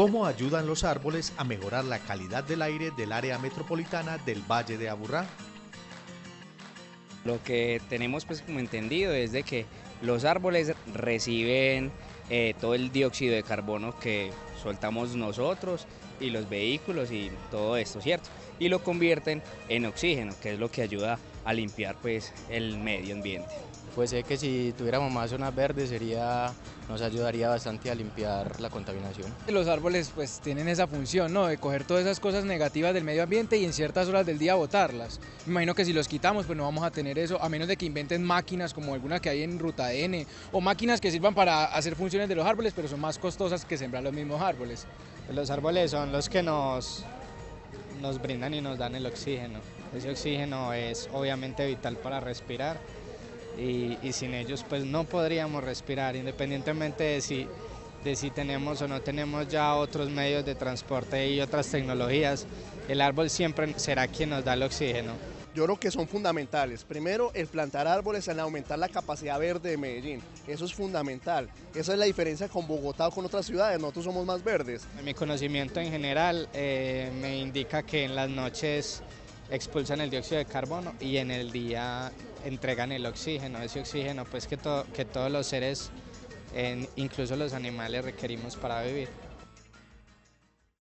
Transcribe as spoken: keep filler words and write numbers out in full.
¿Cómo ayudan los árboles a mejorar la calidad del aire del área metropolitana del Valle de Aburrá? Lo que tenemos pues como entendido es de que los árboles reciben eh, todo el dióxido de carbono que soltamos nosotros y los vehículos y todo esto, ¿cierto? Y lo convierten en oxígeno, que es lo que ayuda a limpiar pues el medio ambiente. Pues sé que si tuviéramos más zonas verdes sería, nos ayudaría bastante a limpiar la contaminación. Los árboles pues tienen esa función, ¿no?, de coger todas esas cosas negativas del medio ambiente y en ciertas horas del día botarlas. Me imagino que si los quitamos pues no vamos a tener eso, a menos de que inventen máquinas como algunas que hay en Ruta N o máquinas que sirvan para hacer funciones de los árboles, pero son más costosas que sembrar los mismos árboles. Los árboles son los que nos, nos brindan y nos dan el oxígeno. Ese oxígeno es obviamente vital para respirar. Y, y sin ellos pues no podríamos respirar, independientemente de si, de si tenemos o no tenemos ya otros medios de transporte y otras tecnologías, el árbol siempre será quien nos da el oxígeno. Yo creo que son fundamentales. Primero, el plantar árboles, el aumentar la capacidad verde de Medellín. Eso es fundamental. Esa es la diferencia con Bogotá o con otras ciudades. Nosotros somos más verdes. Mi conocimiento en general eh, me indica que en las noches expulsan el dióxido de carbono y en el día entregan el oxígeno, ese oxígeno pues que, to- que todos los seres, eh, incluso los animales, requerimos para vivir.